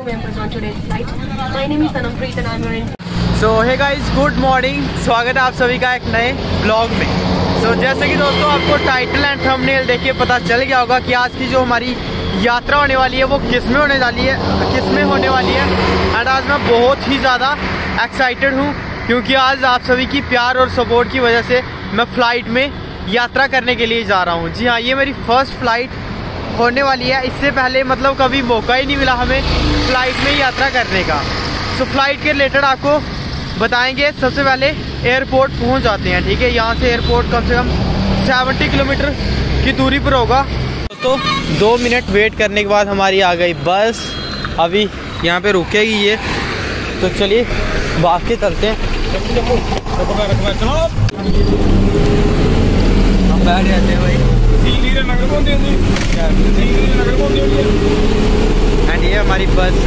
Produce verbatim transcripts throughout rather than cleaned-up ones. members on today's flight. My name is Sanam Preet and I'm your in. So hey guys, good morning. स्वागत है आप सभी का एक नए ब्लॉग में. So जैसे कि दोस्तों आपको टाइटल एंड थंबनेल देख के पता चल गया होगा कि आज की जो हमारी यात्रा होने वाली है वो किस में होने वाली है किस में होने वाली है एंड आज मैं बहुत ही ज़्यादा एक्साइटेड हूँ क्योंकि आज आप सभी की प्यार और सपोर्ट की वजह से मैं फ़्लाइट में यात्रा करने के लिए जा रहा हूँ. जी हाँ, ये मेरी फर्स्ट फ़्लाइट होने वाली है. इससे पहले मतलब कभी मौका ही नहीं मिला हमें फ़्लाइट में यात्रा करने का. सो फ़्लाइट के रिलेटेड आपको बताएंगे. सबसे पहले एयरपोर्ट पहुँच जाते हैं. ठीक है, यहाँ से एयरपोर्ट कम से कम सेवेंटी किलोमीटर की दूरी पर होगा. तो दो मिनट वेट करने के बाद हमारी आ गई बस. अभी यहाँ पर रुकेगी ये, तो चलिए भाग के चलते हैं. बैठ जाते हैं भाई. एंड ये हमारी बस.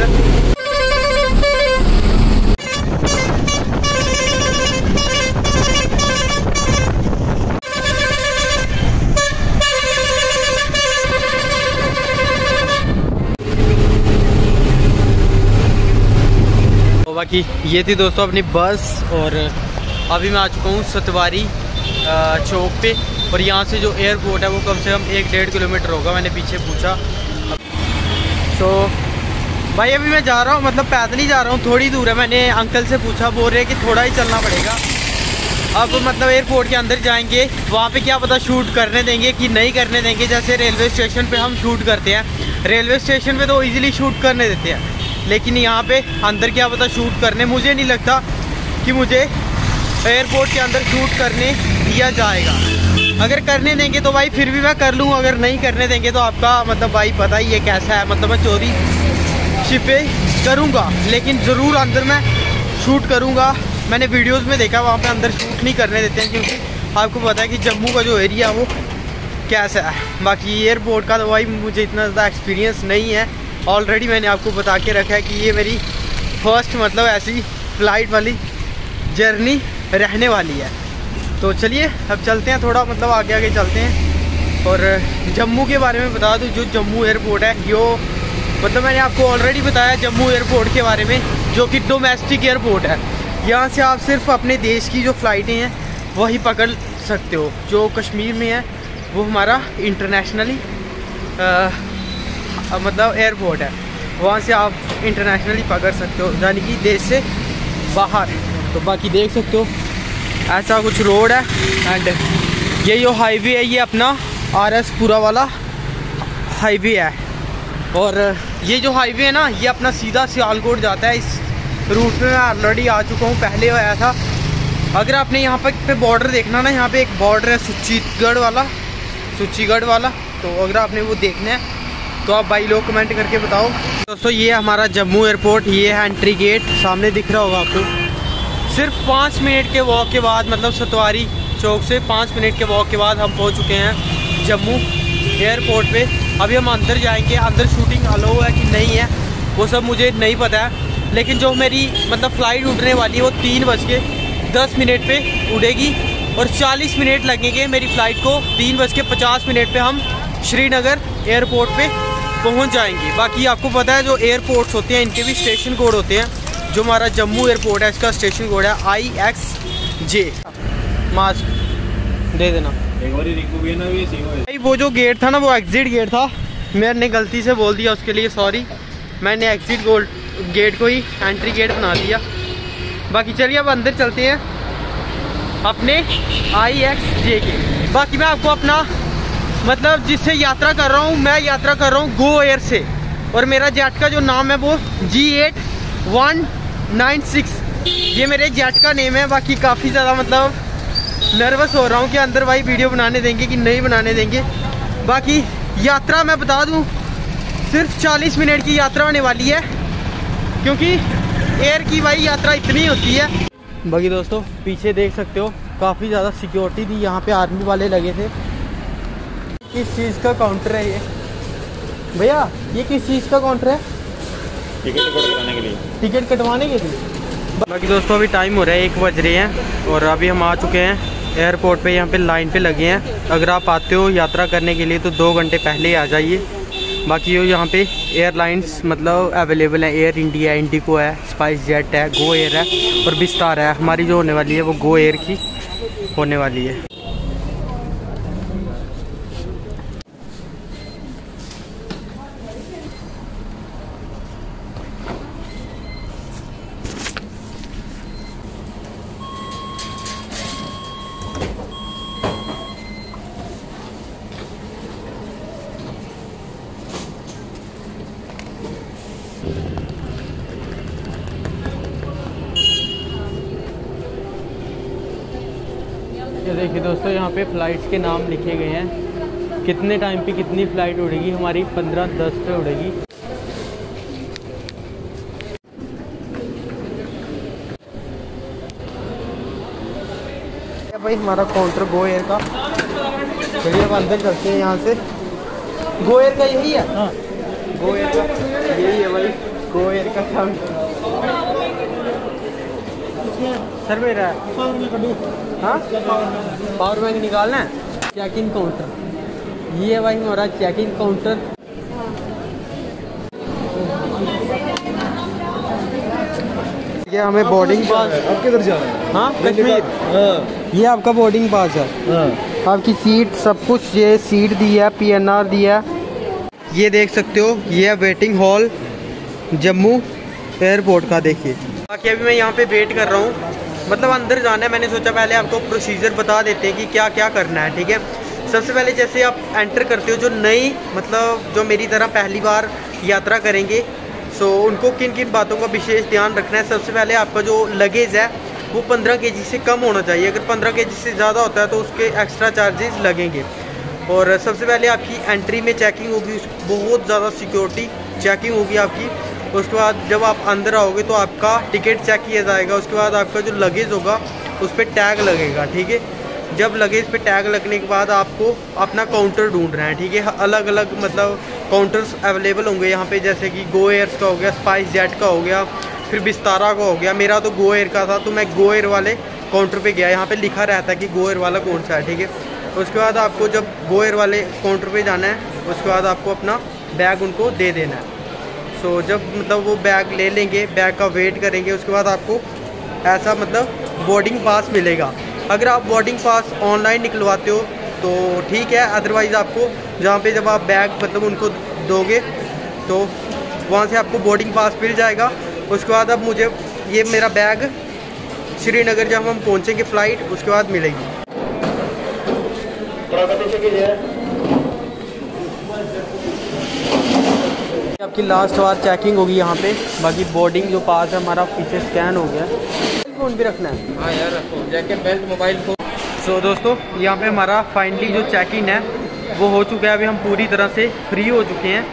बाकी ये थी दोस्तों अपनी बस. और अभी मैं आ चुका हूँ सतवारी चौक पे और यहाँ से जो एयरपोर्ट है वो कम से कम एक डेढ़ किलोमीटर होगा. मैंने पीछे पूछा. तो भाई अभी मैं जा रहा हूँ, मतलब पैदल ही जा रहा हूँ, थोड़ी दूर है. मैंने अंकल से पूछा, बोल रहे हैं कि थोड़ा ही चलना पड़ेगा. अब मतलब एयरपोर्ट के अंदर जाएंगे, वहाँ पे क्या पता शूट करने देंगे कि नहीं करने देंगे. जैसे रेलवे स्टेशन पर हम शूट करते हैं, रेलवे स्टेशन पर तो ईजिली शूट करने देते हैं, लेकिन यहाँ पे अंदर क्या पता शूट करने, मुझे नहीं लगता कि मुझे एयरपोर्ट के अंदर शूट करने दिया जाएगा. अगर करने देंगे तो भाई फिर भी मैं कर लूँगा, अगर नहीं करने देंगे तो आपका मतलब भाई पता ही है कैसा है. मतलब मैं चोरी छिपे करूँगा लेकिन ज़रूर अंदर मैं शूट करूँगा. मैंने वीडियोस में देखा वहाँ पे अंदर शूट नहीं करने देते हैं क्योंकि आपको पता है कि जम्मू का जो एरिया वो कैसा है. बाकी एयरपोर्ट का तो भाई मुझे इतना ज़्यादा एक्सपीरियंस नहीं है. ऑलरेडी मैंने आपको बता के रखा है कि ये मेरी फर्स्ट मतलब ऐसी फ्लाइट वाली जर्नी रहने वाली है. तो चलिए अब चलते हैं, थोड़ा मतलब आगे आगे चलते हैं. और जम्मू के बारे में बता दूँ, जो जम्मू एयरपोर्ट है यो मतलब मैंने आपको ऑलरेडी बताया जम्मू एयरपोर्ट के बारे में, जो कि डोमेस्टिक एयरपोर्ट है. यहाँ से आप सिर्फ अपने देश की जो फ़्लाइटें हैं वही पकड़ सकते हो. जो कश्मीर में है वो हमारा इंटरनेशनली मतलब एयरपोर्ट है, वहाँ से आप इंटरनेशनली पकड़ सकते हो, यानी कि देश से बाहर. तो बाकी देख सकते हो ऐसा कुछ रोड है. एंड ये जो हाईवे है ये अपना आर एस पूरा वाला हाईवे है. और ये जो हाईवे है ना ये अपना सीधा सियालकोट जाता है. इस रूट पे मैं ऑलरेडी आ चुका हूँ, पहले आया था. अगर आपने यहाँ पर बॉर्डर देखना ना, यहाँ पर एक बॉर्डर है सुचीगढ़ वाला सुचीगढ़ वाला तो अगर आपने वो देखना है तो आप भाई लोग कमेंट करके बताओ. दोस्तों ये हमारा जम्मू एयरपोर्ट, ये है एंट्री गेट, सामने दिख रहा होगा आपको. सिर्फ पाँच मिनट के वॉक के बाद मतलब सतवारी चौक से पाँच मिनट के वॉक के बाद हम पहुंच चुके हैं जम्मू एयरपोर्ट पे. अभी हम अंदर जाएंगे. अंदर शूटिंग अलाउ है कि नहीं है वो सब मुझे नहीं पता है, लेकिन जो मेरी मतलब फ़्लाइट उड़ने वाली है वो तीन बज के दस मिनट पर उड़ेगी और चालीस मिनट लगेंगे मेरी फ़्लाइट को. तीन बज के पचास मिनट पर हम श्रीनगर एयरपोर्ट पर पहुंच जाएंगे. बाकी आपको पता है जो एयरपोर्ट्स होते हैं इनके भी स्टेशन कोड होते हैं. जो हमारा जम्मू एयरपोर्ट है इसका स्टेशन कोड है आई एक्स जे. मास्क दे देना भाई. वो जो गेट था ना वो एग्जिट गेट था, मैंने गलती से बोल दिया, उसके लिए सॉरी. मैंने एग्जिट गोल्ड गेट को ही एंट्री गेट बना दिया. बाकी चलिए अब अंदर चलते हैं अपने आई एक्स जे के. बाकी मैं आपको अपना मतलब जिससे यात्रा कर रहा हूँ, मैं यात्रा कर रहा हूँ गो एयर से और मेरा जेट का जो नाम है वो G eight one nine six. ये मेरे जेट का नेम है. बाकी काफ़ी ज़्यादा मतलब नर्वस हो रहा हूँ कि अंदर भाई वीडियो बनाने देंगे कि नहीं बनाने देंगे. बाकी यात्रा मैं बता दूँ सिर्फ चालीस मिनट की यात्रा होने वाली है क्योंकि एयर की भाई यात्रा इतनी होती है. बाकी दोस्तों पीछे देख सकते हो काफ़ी ज़्यादा सिक्योरिटी थी यहाँ पर, आर्मी वाले लगे थे. किस चीज़ का काउंटर है ये भैया? ये किस चीज़ का काउंटर है? टिकट कटवाने के लिए. टिकट कटवाने के लिए. बाकी दोस्तों अभी टाइम हो रहा है एक बज रहे हैं और अभी हम आ चुके हैं एयरपोर्ट पे. यहाँ पे लाइन पे लगे हैं. अगर आप आते हो यात्रा करने के लिए तो दो घंटे पहले ही आ जाइए. बाकी ये यहाँ पे एयरलाइंस मतलब अवेलेबल है, एयर इंडिया, इंडिको है, स्पाइस जेट है, गो एयर है और विस्तार है। हमारी जो होने वाली है वो गो एयर की होने वाली है। देखिए दोस्तों, यहाँ पे फ़्लाइट्स के नाम लिखे गए हैं, कितने टाइम पे कितनी फ़्लाइट उड़ेगी। हमारी पंद्रह दस पे उड़ेगी। भाई हमारा काउंटर गो एयर का, चलिए अब अंदर चलते हैं। यहाँ से गो एयर का यही है। हाँ, गो एयर का यही है भाई, गो एयर का साउंड सर मेरा हाँ पावर बैंक निकालना है। चेक इन काउंटर ये है भाई हमारा, चेक इन काउंटर। ये हमें बोर्डिंग पास। आप किधर जा रहे हैं? हाँ कश्मीर। ये आपका बोर्डिंग पास है, आपकी सीट, सब कुछ। ये सीट दी है, पी एन आर दिया है। ये देख सकते हो, ये है वेटिंग हॉल जम्मू एयरपोर्ट का। देखिए बाकी अभी मैं यहाँ पे वेट कर रहा हूँ, मतलब अंदर जाना है। मैंने सोचा पहले आपको प्रोसीजर बता देते हैं कि क्या क्या करना है। ठीक है, सबसे पहले जैसे आप एंटर करते हो, जो नई मतलब जो मेरी तरह पहली बार यात्रा करेंगे सो उनको किन किन बातों का विशेष ध्यान रखना है। सबसे पहले आपका जो लगेज है वो पंद्रह केजी से कम होना चाहिए। अगर पंद्रह केजी से ज़्यादा होता है तो उसके एक्स्ट्रा चार्जेस लगेंगे। और सबसे पहले आपकी एंट्री में चेकिंग होगी, बहुत ज़्यादा सिक्योरिटी चेकिंग होगी आपकी। उसके बाद जब आप अंदर आओगे तो आपका टिकट चेक किया जाएगा। उसके बाद आपका जो लगेज होगा उस पर टैग लगेगा। ठीक है, जब लगेज पे टैग लगने के बाद आपको अपना काउंटर ढूंढना है। ठीक है, अलग अलग मतलब काउंटर्स अवेलेबल होंगे यहाँ पे, जैसे कि गो एयर्स का हो गया, स्पाइस जेट का हो गया, फिर विस्तारा का हो गया। मेरा तो गो एयर का था तो मैं गो एयर वाले काउंटर पर गया। यहाँ पर लिखा रहता है कि गो एयर वाला कौन सा है। ठीक है, उसके बाद आपको जब गो एयर वाले काउंटर पर जाना है, उसके बाद आपको अपना बैग उनको दे देना है। सो so, जब मतलब वो बैग ले लेंगे, बैग का वेट करेंगे, उसके बाद आपको ऐसा मतलब बोर्डिंग पास मिलेगा। अगर आप बोर्डिंग पास ऑनलाइन निकलवाते हो तो ठीक है, अदरवाइज़ आपको जहाँ पे जब आप बैग मतलब उनको दोगे तो वहाँ से आपको बोर्डिंग पास मिल जाएगा। उसके बाद अब मुझे ये मेरा बैग श्रीनगर जब हम पहुँचेंगे फ़्लाइट उसके बाद मिलेगी। आपकी लास्ट बार चेकिंग होगी यहाँ पे। बाकी बोर्डिंग जो पास है हमारा पीछे स्कैन हो गया। फ़ोन भी रखना है। हाँ यार रखो, jacket, belt, mobile phone. So दोस्तों, यहाँ पे हमारा फाइनली जो चेकिंग है वो हो चुका है। अभी हम पूरी तरह से फ्री हो चुके हैं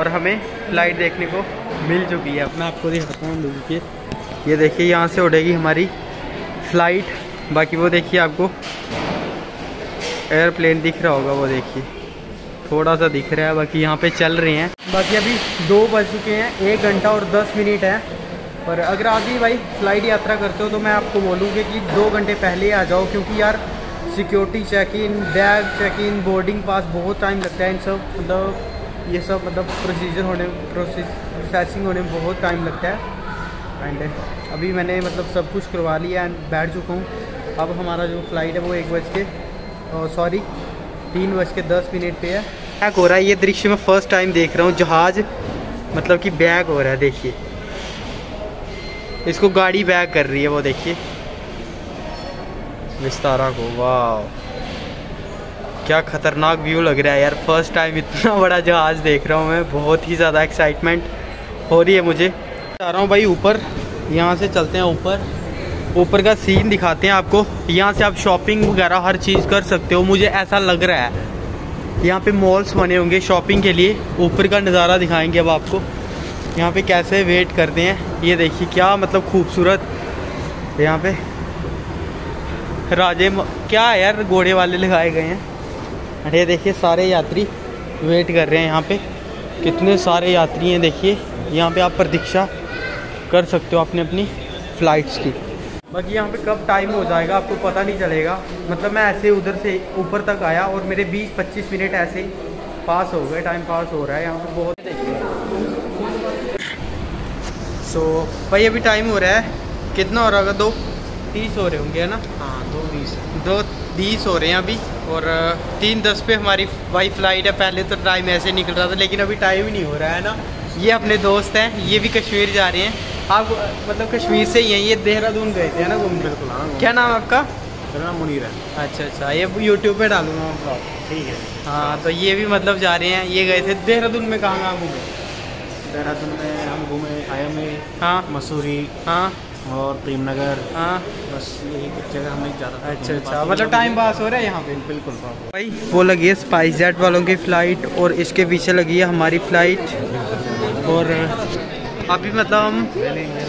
और हमें फ्लाइट देखने को मिल चुकी है। अपना आपको दिखाता हूँ लोगों के, ये देखिए यहाँ से उड़ेगी हमारी फ़्लाइट। बाकी वो देखिए, आपको एयरप्लेन दिख रहा होगा, वो देखिए थोड़ा सा दिख रहा है। बाकी यहाँ पे चल रहे हैं। बाकी अभी दो बज चुके हैं, एक घंटा और दस मिनट है। और अगर आप भी भाई फ़्लाइट यात्रा करते हो तो मैं आपको बोलूँगी कि दो घंटे पहले आ जाओ, क्योंकि यार security check in, bag check in, boarding pass, बहुत टाइम लगता है इन सब मतलब ये सब मतलब प्रोसीजर होने प्रोसेस प्रोसेसिंग होने में बहुत टाइम लगता है। एंड अभी मैंने मतलब सब कुछ करवा लिया एंड बैठ चुका हूँ। अब हमारा जो फ़्लाइट है वो एक बज के सॉरी तीन बज के दस मिनट पे है। बैग हो रहा है, ये दृश्य मैं फर्स्ट टाइम देख रहा हूँ, जहाज मतलब कि बैग हो रहा है। देखिए इसको गाड़ी बैग कर रही है, वो देखिए विस्तारा को। वाह, क्या खतरनाक व्यू लग रहा है यार। फर्स्ट टाइम इतना बड़ा जहाज देख रहा हूँ मैं, बहुत ही ज़्यादा एक्साइटमेंट हो रही है मुझे। जा रहा हूँ भाई ऊपर, यहाँ से चलते हैं ऊपर। ऊपर का सीन दिखाते हैं आपको। यहाँ से आप शॉपिंग वगैरह हर चीज़ कर सकते हो। मुझे ऐसा लग रहा है यहाँ पे मॉल्स बने होंगे शॉपिंग के लिए। ऊपर का नज़ारा दिखाएंगे अब आपको, यहाँ पे कैसे वेट करते हैं। ये देखिए क्या मतलब खूबसूरत यहाँ पे राजे म... क्या यार घोड़े वाले लगाए गए हैं। अरे देखिए सारे यात्री वेट कर रहे हैं यहाँ पे, कितने सारे यात्री हैं। देखिए यहाँ पर आप प्रतीक्षा कर सकते हो अपने अपनी फ़्लाइट्स की। बाकी यहाँ पे कब टाइम हो जाएगा आपको पता नहीं चलेगा। मतलब मैं ऐसे उधर से ऊपर तक आया और मेरे बीस पच्चीस मिनट ऐसे पास हो गए, टाइम पास हो रहा है यहाँ पर बहुत। सो so, भाई अभी टाइम हो रहा है, कितना हो रहा होगा, दो तीस हो रहे होंगे है ना। हाँ दो बीस दो बीस हो रहे हैं अभी, और तीन दस पे हमारी भाई फ्लाइट है। पहले तो टाइम ऐसे निकल रहा था, लेकिन अभी टाइम ही नहीं हो रहा है ना। ये अपने दोस्त हैं, ये भी कश्मीर जा रहे हैं। आप मतलब कश्मीर से ही हैं, ये देहरादून गए थे है ना घूमने। क्या नाम आपका? मेरा नाम मुनीर है। अच्छा अच्छा, ये यूट्यूब पे डालूंगा आपका, ठीक है। हाँ तो ये भी मतलब जा रहे हैं, ये गए थे देहरादून में। कहाँ कहाँ घूमे देहरादून में? हम घूमे आया में, हाँ मसूरी, हाँ और प्रेम नगर, हाँ बस यही कुछ जगह हमने ज़्यादा। अच्छा अच्छा, मतलब टाइम पास हो रहा है यहाँ पे। बिल्कुल भाई, वो लगी है स्पाइस जेट वालों की फ़्लाइट, और इसके पीछे लगी है हमारी फ़्लाइट। और अभी मतलब हम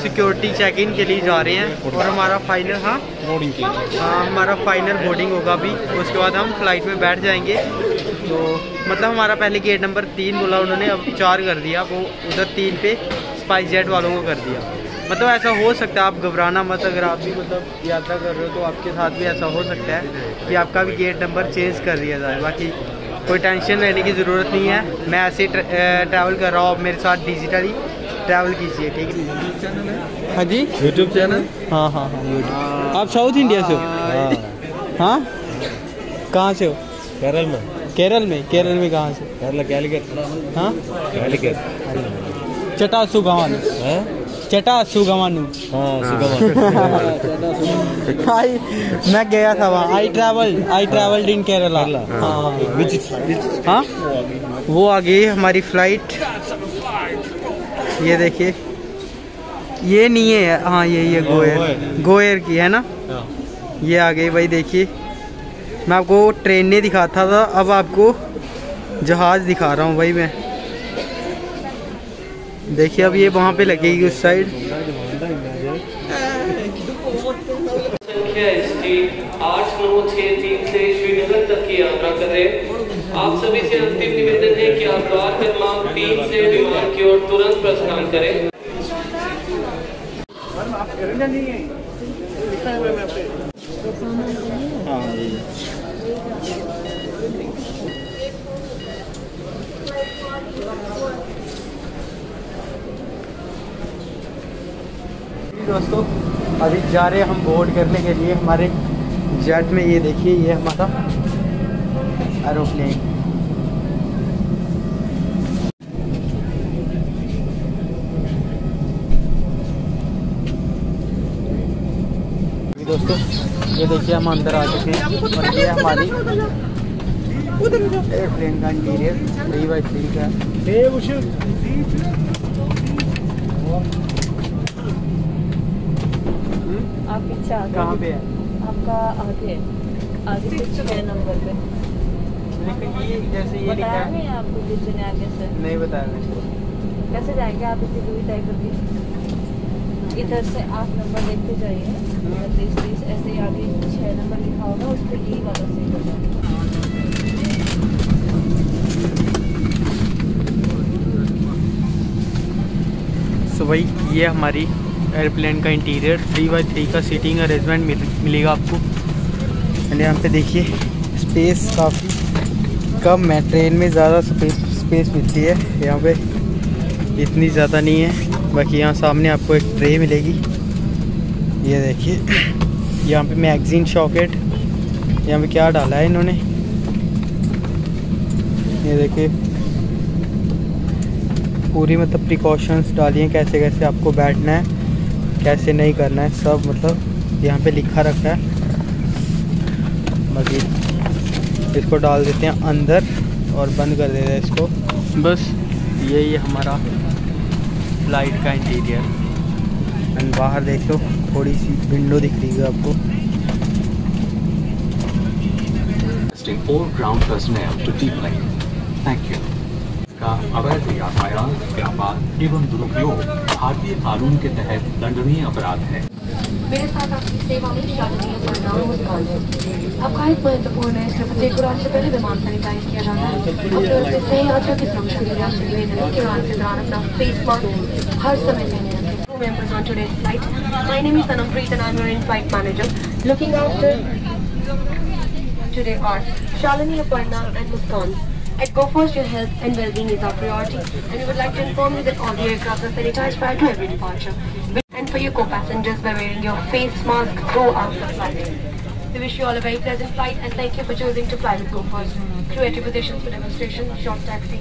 सिक्योरिटी चेक इन के लिए जा रहे हैं, और हमारा फाइनल हाँ बोर्डिंग के लिए, हाँ हमारा फाइनल बोर्डिंग होगा अभी। उसके बाद हम फ्लाइट में बैठ जाएंगे। तो मतलब हमारा पहले गेट नंबर तीन बोला उन्होंने, अब चार कर दिया वो, उधर तीन पे स्पाइस जेट वालों को कर दिया। मतलब ऐसा हो सकता है, आप घबराना मत। अगर आप भी मतलब यात्रा कर रहे हो तो आपके साथ भी ऐसा हो सकता है कि आपका भी गेट नंबर चेंज कर दिया जाए। बाकी कोई टेंशन लेने की ज़रूरत नहीं है, मैं ऐसे ट्र, ट्रैवल कर रहा हूँ। आप मेरे साथ डिजिटली ट्रैवल कीजिए, ठीक है। हाँ जी यूट्यूब चैनल, हाँ हाँ हाँ यूट्यूब। आप साउथ इंडिया से हो? हाँ कहाँ से हो? केरल में। केरल में? केरल में कहाँ से? केरला कैलीकट। हाँ कैलीकट, चटासू गाँव है। चटा सुगवानू, आई मैं गया था वहाँ। I travel I travelled in Kerala. हाँ वो आ गई हमारी फ्लाइट, ये देखिए। ये नहीं है, हाँ ये ये गोयर गोयर की है ना। ये आ गई भाई, देखिए मैं आपको ट्रेनें दिखाता था, अब आपको जहाज़ दिखा रहा हूँ भाई मैं। देखिए अब ये वहाँ पे लगेगी उस साइड। आठ नौ छः तीन से श्रीनगर तक की यात्रा कर रहे हैं। आप सभी से अंतिम निवेदन है कि आप कार क्रमांक तीन से विमान की ओर तुरंत प्रस्थान करें। दोस्तों अभी जा रहे हैं हम बोर्ड करने के लिए हमारे जेट में। ये देखिए ये हमारा एरोप्लेन। दोस्तों ये देखिए हम अंदर आ चुके हैं, और ये हमारी एयरप्लेन का इंटीरियर थ्री बाई थ्री का। कहाँ पे है आपका? आगे आगे छह नंबर पे। लेकिन ये जैसे ये लिखा है आपको किचन आगे से नहीं बताया। कैसे जाएंगे आप इतनी दूरी तय करके? इधर से आप नंबर देखते जाइए, तीस तीस ऐसे ही आगे छह नंबर लिखा होगा, उस पर ई वाला से करना। सो भाई ये हमारी एयरप्लेन का इंटीरियर, थ्री बाई थ्री का सीटिंग अरेंजमेंट मिल, मिलेगा आपको। एंड यहाँ पे देखिए स्पेस काफ़ी कम है, ट्रेन में ज़्यादा स्पेस स्पेस मिलती है, यहाँ पे इतनी ज़्यादा नहीं है। बाकी यहाँ सामने आपको एक ट्रे मिलेगी, ये देखिए यहाँ पे मैगज़ीन शॉकेट, यहाँ पे क्या डाला है इन्होंने, ये देखिए पूरी मतलब प्रिकॉशंस डाली हैं, कैसे कैसे आपको बैठना है, कैसे नहीं करना है, सब मतलब यहाँ पे लिखा रखा है। बाकी इसको डाल देते हैं अंदर और बंद कर देते हैं इसको। बस यही हमारा फ्लाइट का इंटीरियर। एंड बाहर देख लो, थोड़ी सी विंडो दिख रही है आपको। Thank you. का अवैध यातायात, व्यापार एवं दुरुपयोग भारतीय कानून के तहत दंडनीय अपराध है। मेरे साथ आपकी सेवा में शालिनी अपरना मुस्कान है। आपका एक महत्वपूर्ण है, प्रत्येक उड़ान से पहले विमान सैनिटाइज किया जाता है। अपने से यात्रा की सुरक्षा के लिए आपसे निवेदन है कि उड़ान के दौरान अपना फेस मास्क हर समय पहने। Members on today's flight, my name is Sanam Preet and I'm your in-flight manager, looking after today are Shalini Aparna and Mushtan. At GoFirst, your health and well-being is our priority, and we would like to inform you that all the aircraft are sanitized prior to every departure, and for your co-passengers by wearing your face mask throughout the flight. We wish you all a very pleasant flight, and thank you for choosing to fly with GoFirst. Crew at your positions for demonstration, short taxi.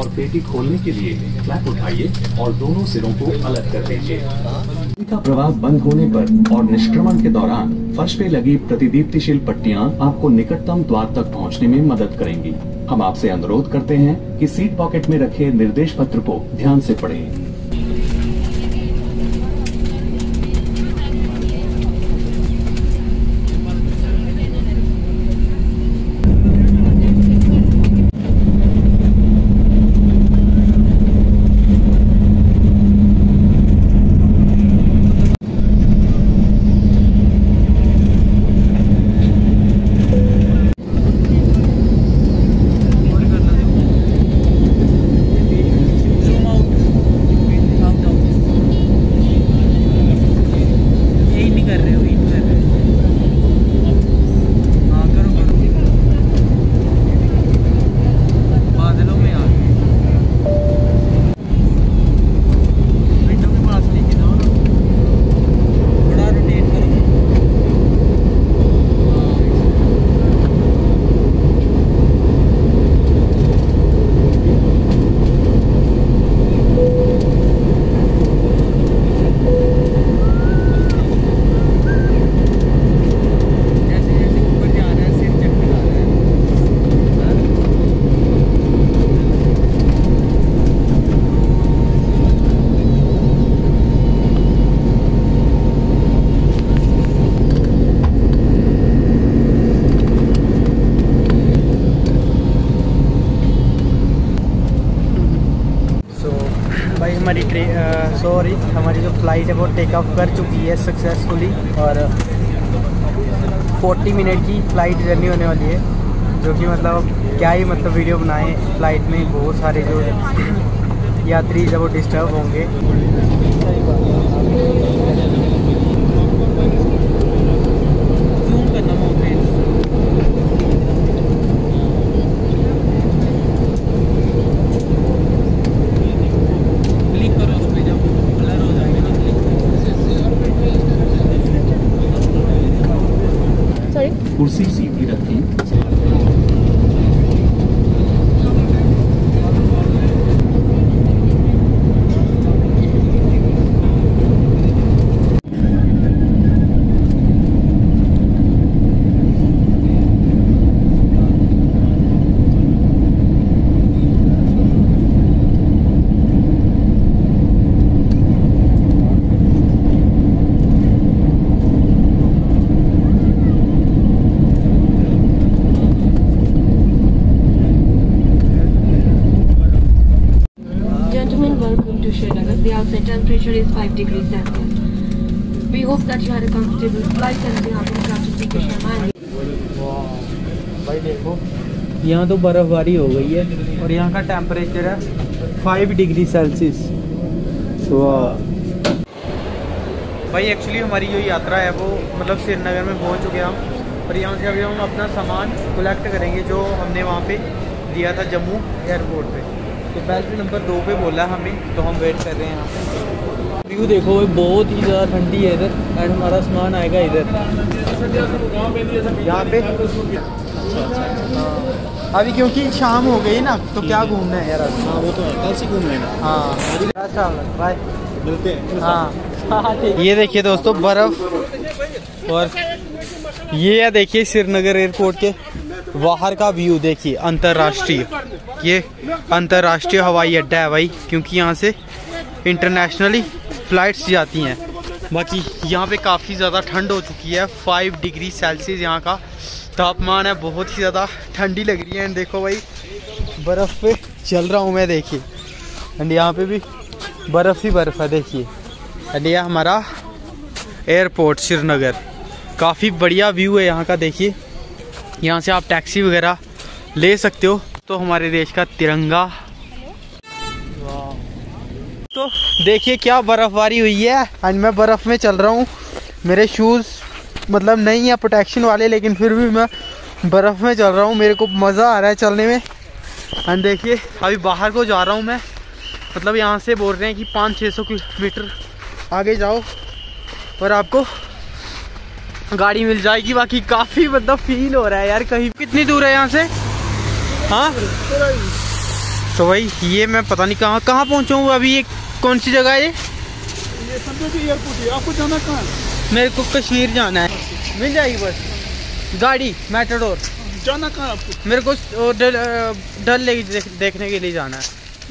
और पेटी खोलने के लिए flap उठाइए और दोनों सिरों को अलग कर दीजिए। पेटी का प्रवाह बंद होने पर और निष्क्रमण के दौरान फर्श पे लगी प्रतिदीप्तिशील पट्टियां आपको निकटतम द्वार तक पहुंचने में मदद करेंगी। हम आपसे अनुरोध करते हैं कि सीट पॉकेट में रखे निर्देश पत्र को ध्यान से पढ़ें। हमारी ट्रेन सॉरी हमारी जो फ़्लाइट है वो टेक ऑफ कर चुकी है सक्सेसफुली और चालीस मिनट की फ़्लाइट जर्नी होने वाली है, जो कि मतलब क्या ही मतलब वीडियो बनाएं। फ़्लाइट में बहुत सारे जो यात्री जब वो डिस्टर्ब होंगे। कुर्सी सीधी रखी। The outside temperature is five degrees Celsius. We hope that you had a comfortable flight and we have been proud to speak with your mind. Wow! भाई देखो, यहाँ तो बर्फबारी हो गई है और यहाँ का टेम्परेचर है पाँच डिग्री सेल्सियस। तो भाई एक्चुअली हमारी जो यात्रा है वो मतलब श्रीनगर में पहुँच चुके हम और यहाँ से अभी हम अपना सामान कलेक्ट करेंगे जो हमने वहाँ पे दिया था जम्मू एयरपोर्ट पे। तो बैच नंबर दो पे बोला हमें, तो हम वेट कर रहे हैं यहाँ पे। व्यू देखो, बहुत ही ज़्यादा ठंडी है इधर एंड हमारा सामान आएगा इधर यहाँ पे। अभी क्योंकि शाम हो गई ना तो क्या घूमना है यार। हाँ वो तो है, कल से घूम लेना। हाँ बाय, मिलते हैं। हाँ ये देखिए दोस्तों बर्फ, और ये देखिए श्रीनगर एयरपोर्ट के बाहर का व्यू देखिए। अंतर्राष्ट्रीय, ये अंतर्राष्ट्रीय हवाई अड्डा है भाई, क्योंकि यहाँ से इंटरनेशनली फ़्लाइट्स जाती हैं। बाकी यहाँ पे काफ़ी ज़्यादा ठंड हो चुकी है, फाइव डिग्री सेल्सियस यहाँ का तापमान है। बहुत ही ज़्यादा ठंडी लग रही है। एंड देखो भाई बर्फ़ पे चल रहा हूँ मैं, देखिए। एंड यहाँ पे भी बर्फ़ ही बर्फ़ है देखिए। एंड ये हमारा एयरपोर्ट श्रीनगर, काफ़ी बढ़िया व्यू है यहाँ का देखिए। यहाँ से आप टैक्सी वगैरह ले सकते हो। तो हमारे देश का तिरंगा, तो देखिए क्या बर्फबारी हुई है। एंड मैं बर्फ़ में चल रहा हूँ, मेरे शूज़ मतलब नहीं है प्रोटेक्शन वाले, लेकिन फिर भी मैं बर्फ़ में चल रहा हूँ, मेरे को मज़ा आ रहा है चलने में। एंड देखिए अभी बाहर को जा रहा हूँ मैं, मतलब यहाँ से बोल रहे हैं कि पाँच छः सौ किलोमीटर आगे जाओ और आपको गाड़ी मिल जाएगी। बाकी काफ़ी मतलब फील हो रहा है यार, कहीं कितनी दूर है यहाँ से? हाँ तो भाई ये मैं पता नहीं कहाँ कहाँ पहुँचा हूँ अभी। ये कौन सी जगह है ये? ये आपको जाना कहाँ है? मेरे को कश्मीर जाना है। मिल जाएगी बस गाड़ी मेटाडोर? जाना कहाँ आपको? मेरे को डल, डल लेक देखने के लिए जाना है।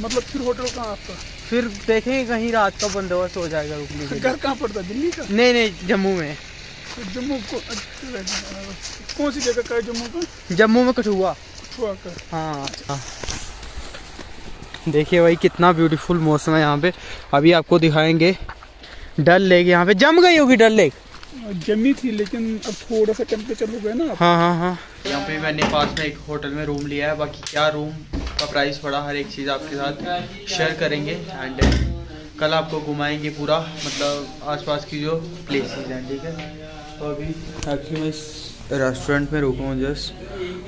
मतलब फिर होटल कहाँ आपका? फिर देखेंगे कहीं रात का बंदोबस्त हो जाएगा रुकने के लिए। घर कहाँ पड़ता है, दिल्ली का? नहीं नहीं जम्मू में। जम्मू को कौन सी जगह का है जम्मू का? जम्मू में कठुआ। कठुआ का, हाँ हाँ। देखिए भाई कितना ब्यूटीफुल मौसम है यहाँ पे। अभी आपको दिखाएंगे डल लेक। यहाँ पे जम गई होगी डल लेक? जमी थी लेकिन अब थोड़ा सा टेम्परेचर हो गया ना। हाँ हाँ हाँ। यहाँ पे मैंने पास में एक होटल में रूम लिया है। बाकी क्या रूम का प्राइस पड़ा, हर एक चीज़ आपके साथ शेयर करेंगे। एंड कल आपको घुमाएंगे पूरा, मतलब आसपास की जो प्लेसेस हैं, ठीक है। तो अभी एक्चुअली मैं इस रेस्टोरेंट में रुका हूँ जस्ट।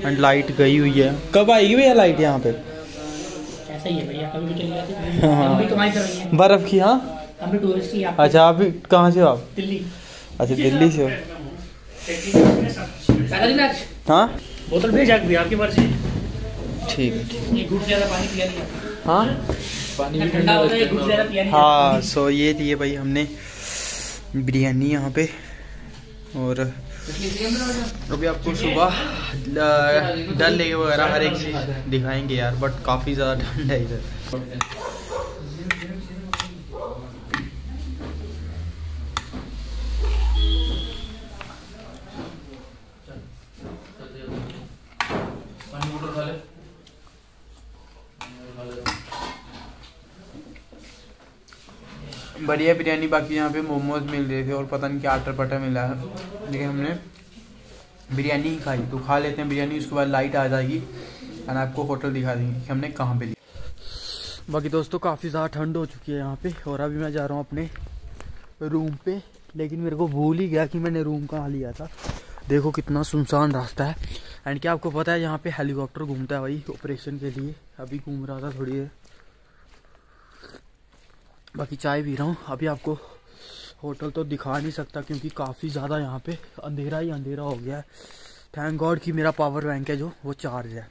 एंड लाइट गई हुई है। कब आएगी भैया लाइट यहाँ पे? ऐसा ही है भैया, कभी भी चली जाती है। हम भी कमाई कर रहे हैं बर्फ की। हाँ हम भी टूरिस्ट ही। अच्छा आप भी कहाँ से हो आप? दिल्ली। अच्छा दिल्ली से हो। हाँ बोतल भेज भी आपकी मर्जी। ठीक है घूट ज़्यादा पानी पिया नहीं। हाँ पानी भी ठंडा होता है, घूट ज़्यादा पिया नहीं। हाँ सो ये लिए भाई हमने बिरयानी यहाँ पे। और अभी आपको सुबह डल लेक वगैरह हर एक चीज़ दिखाएंगे यार। बट काफ़ी ज़्यादा ठंड है इधर। बढ़िया बिरयानी। बाकी यहाँ पे मोमोज मिल रहे थे और पता नहीं क्या आटा पटा मिला है, लेकिन हमने बिरयानी ही खाई। तो खा लेते हैं बिरयानी, उसके बाद लाइट आ जाएगी और आपको होटल दिखा देंगे कि हमने कहाँ पे लिया। बाकी दोस्तों काफ़ी ज़्यादा ठंड हो चुकी है यहाँ पे। और अभी मैं जा रहा हूँ अपने रूम पे, लेकिन मेरे को भूल ही गया कि मैंने रूम कहाँ लिया था। देखो कितना सुनसान रास्ता है। एंड क्या आपको पता है यहाँ पर हेलीकॉप्टर घूमता है भाई ऑपरेशन के लिए। अभी घूम रहा था थोड़ी देर। बाकी चाय पी रहा हूँ। अभी आपको होटल तो दिखा नहीं सकता क्योंकि काफ़ी ज़्यादा यहाँ पे अंधेरा ही अंधेरा हो गया है। थैंक गॉड कि मेरा पावर बैंक है जो वो चार्ज है।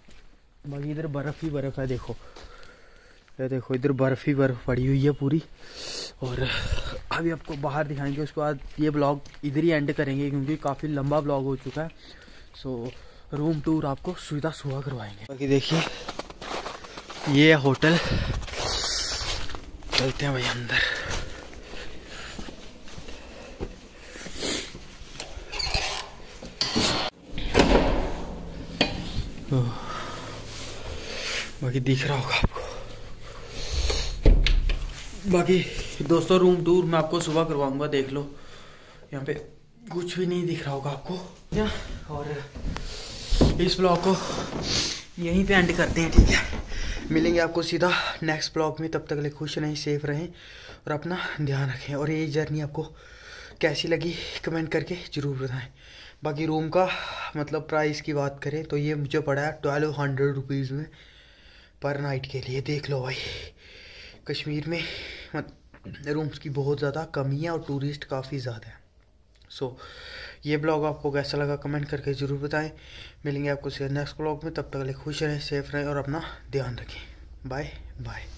बाकी इधर बर्फ़ ही बर्फ़ है। देखो ये देखो इधर बर्फ़ ही बर्फ़ पड़ी हुई है पूरी। और अभी आपको बाहर दिखाएंगे, उसके बाद ये ब्लॉग इधर ही एंड करेंगे क्योंकि काफ़ी लंबा ब्लॉग हो चुका है। सो रूम टूर आपको सुविधा सुबह करवाएंगे। बाकी देखिए ये होटल, चलते हैं भाई अंदर। तो बाकी दिख रहा होगा आपको। बाकी दोस्तों रूम टूर मैं आपको सुबह करवाऊंगा। देख लो यहाँ पे कुछ भी नहीं दिख रहा होगा आपको। और इस ब्लॉग को यहीं पे एंड करते हैं, ठीक है। मिलेंगे आपको सीधा नेक्स्ट ब्लॉग में। तब तक ले खुश रहें, सेफ रहें और अपना ध्यान रखें। और ये जर्नी आपको कैसी लगी कमेंट करके ज़रूर बताएं। बाकी रूम का मतलब प्राइस की बात करें तो ये मुझे पड़ा है ट्वेल्व हंड्रेड रुपीज़ में पर नाइट के लिए। देख लो भाई कश्मीर में रूम्स की बहुत ज़्यादा कमी है और टूरिस्ट काफ़ी ज़्यादा है। सो ये ब्लॉग आपको कैसा लगा कमेंट करके ज़रूर बताएं। मिलेंगे आपको नेक्स्ट ब्लॉग में। तब तक के लिए खुश रहें, सेफ रहें और अपना ध्यान रखें। Bye bye.